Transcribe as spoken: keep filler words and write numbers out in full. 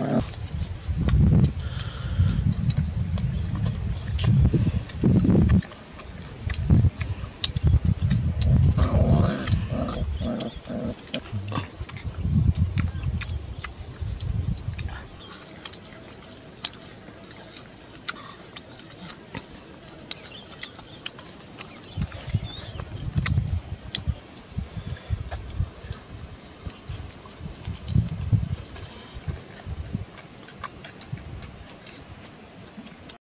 Wow.